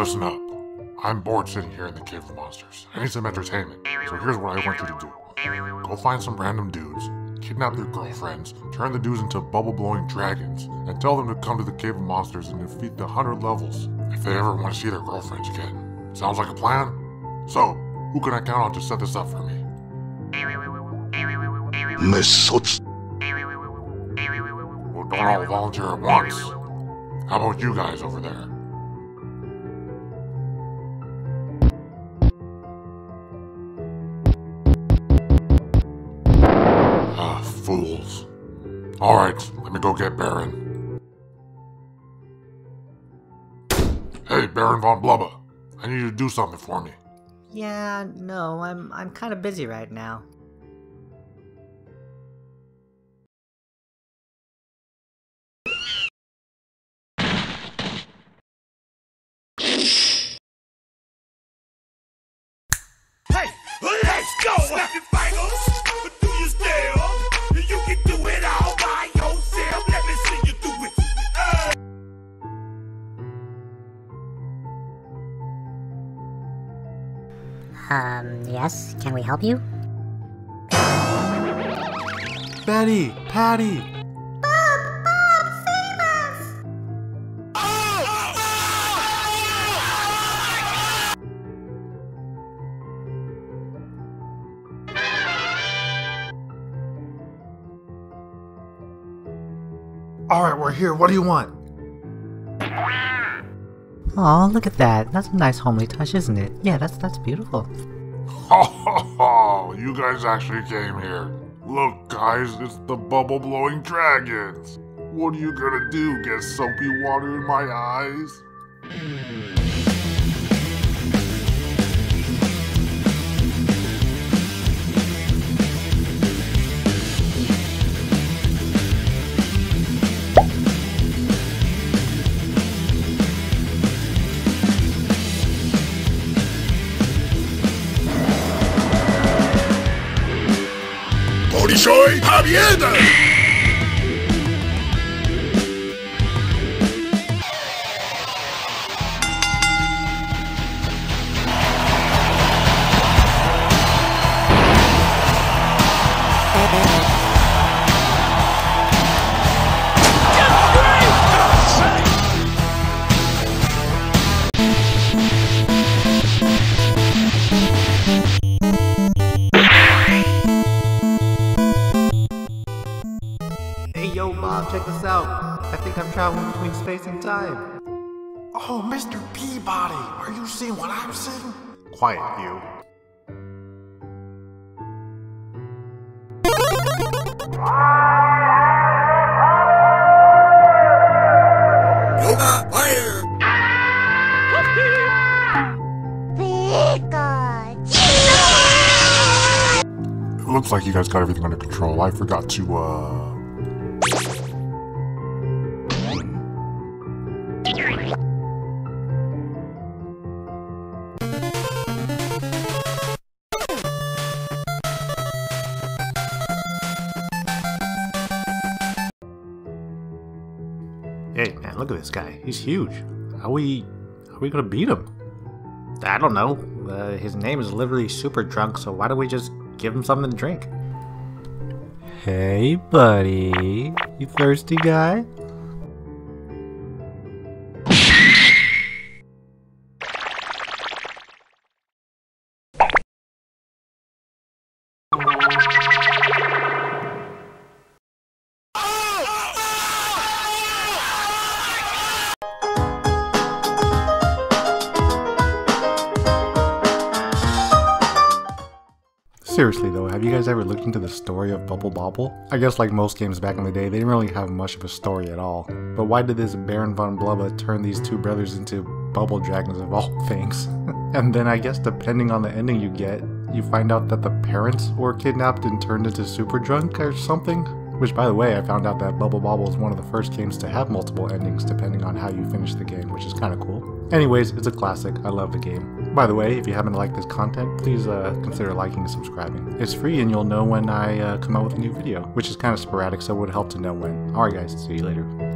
Listen up. I'm bored sitting here in the Cave of Monsters. I need some entertainment, so here's what I want you to do. Go find some random dudes, kidnap their girlfriends, turn the dudes into bubble-blowing dragons, and tell them to come to the Cave of Monsters and defeat the 100 levels if they ever want to see their girlfriends again. Sounds like a plan? So, who can I count on to set this up for me? Well, don't all volunteer at once. How about you guys over there? Ah, fools. Alright, let me go get Baron. Hey, Baron von Blubber. I need you to do something for me. Yeah, no, I'm kind of busy right now. Yes? Can we help you? Betty! Patty! Bob! Save us! Oh! Oh! Oh! Oh! Alright, we're here. What do you want? Aw, look at that. That's a nice homely touch, isn't it? Yeah, that's beautiful. Oh, you guys actually came here. Look, guys, it's the bubble-blowing dragons. What are you gonna do, get soapy water in my eyes? Soy Javier! Check this out. I think I'm traveling between space and time. Oh, Mr. Peabody, are you seeing what I'm seeing? Quiet, you. It looks like you guys got everything under control. I forgot to, Hey man, look at this guy. He's huge. How are we gonna beat him? I don't know. His name is literally Super Drunk, so why don't we just give him something to drink? Hey buddy, you thirsty guy? Seriously though, have you guys ever looked into the story of Bubble Bobble? I guess like most games back in the day, they didn't really have much of a story at all. But why did this Baron von Blubber turn these two brothers into bubble dragons of all things? And then I guess depending on the ending you get, you find out that the parents were kidnapped and turned into Super Drunk or something? Which by the way, I found out that Bubble Bobble is one of the first games to have multiple endings depending on how you finish the game, which is kinda cool. Anyways, it's a classic. I love the game. By the way, if you haven't liked this content, please consider liking and subscribing. It's free and you'll know when I come out with a new video, which is kind of sporadic, so it would help to know when. Alright guys, see you later.